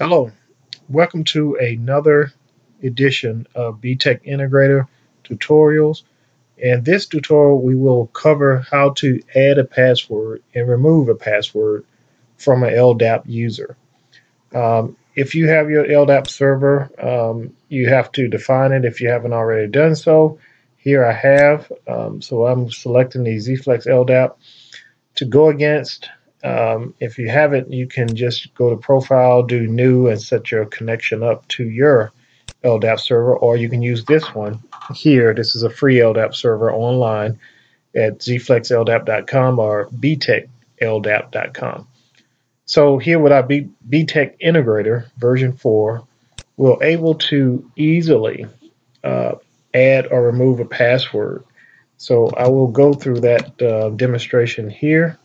Hello, welcome to another edition of BTech Integrator tutorials. In this tutorial, we will cover how to add a password and remove a password from an LDAP user. If you have your LDAP server, you have to define it if you haven't already done so. Here I have, so I'm selecting the Zflex LDAP to go against. If you haven't, you can just go to Profile, do New, and set your connection up to your LDAP server, or you can use this one here. This is a free LDAP server online at zflexldap.com or btechldap.com. So here with our BTech Integrator version 4, we're able to easily add or remove a password. So I will go through that demonstration here.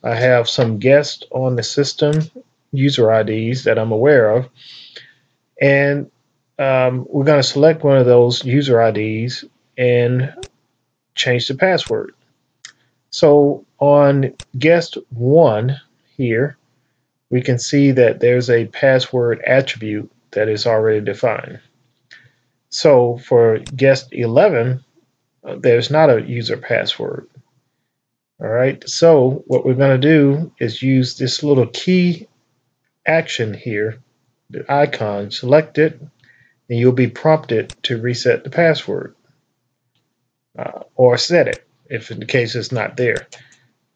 I have some guests on the system, user IDs that I'm aware of, and we're going to select one of those user IDs and change the password. So on guest 1 here, we can see that there's a password attribute that is already defined. So for guest 11, there's not a user password. All right, so what we're going to do is use this little key action here, the icon, select it, and you'll be prompted to reset the password or set it if in the case it's not there.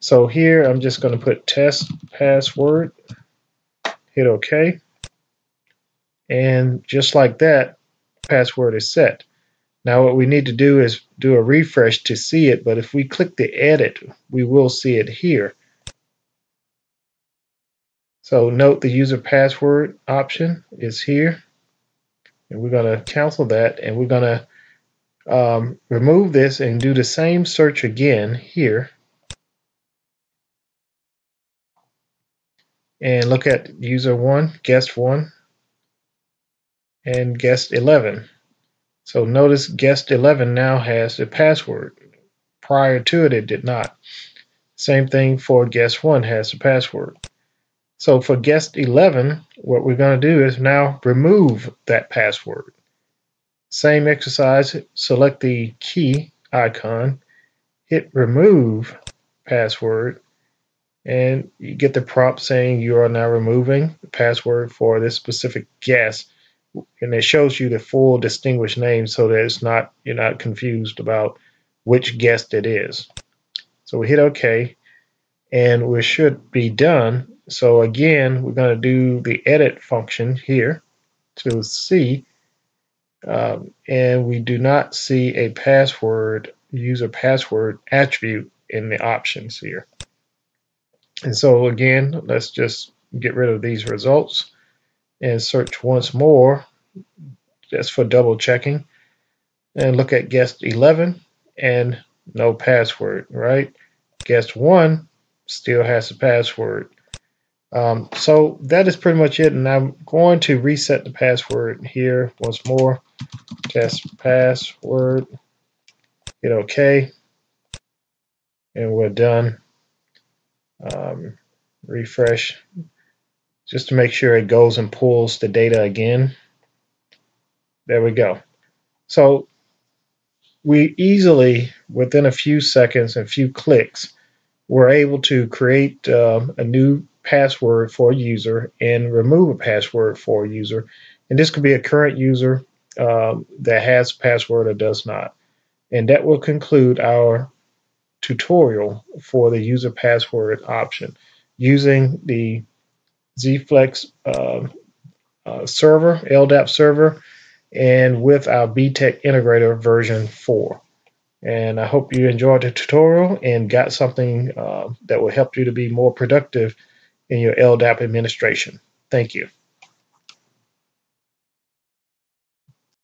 So here I'm just going to put test password, hit OK, and just like that, password is set. Now what we need to do is do a refresh to see it, but if we click the edit, we will see it here. So note the user password option is here, and we're going to cancel that, and we're going to remove this and do the same search again here. And look at user 1, guest 1, and guest 11. So notice guest 11 now has the password. Prior to it, it did not. Same thing for guest 1 has the password. So for guest 11, what we're going to do is now remove that password. Same exercise, select the key icon, hit remove password, and you get the prompt saying you are now removing the password for this specific guest. And it shows you the full distinguished name so that it's not, you're not confused about which guest it is. So we hit OK, and we should be done. So again, we're going to do the edit function here to see, and we do not see a password, user password attribute in the options here. And so again, let's just get rid of these results and search once more just for double checking, and look at guest 11 and no password, right? Guest 1 still has a password. So that is pretty much it, and I'm going to reset the password here once more. Test password, hit OK, and we're done. Refresh just to make sure it goes and pulls the data again. There we go. So we easily, within a few seconds and few clicks, were able to create a new password for a user and remove a password for a user. And this could be a current user that has password or does not. And that will conclude our tutorial for the user password option using the Zflex server, LDAP server, and with our BTech Integrator version 4. And I hope you enjoyed the tutorial and got something that will help you to be more productive in your LDAP administration. Thank you.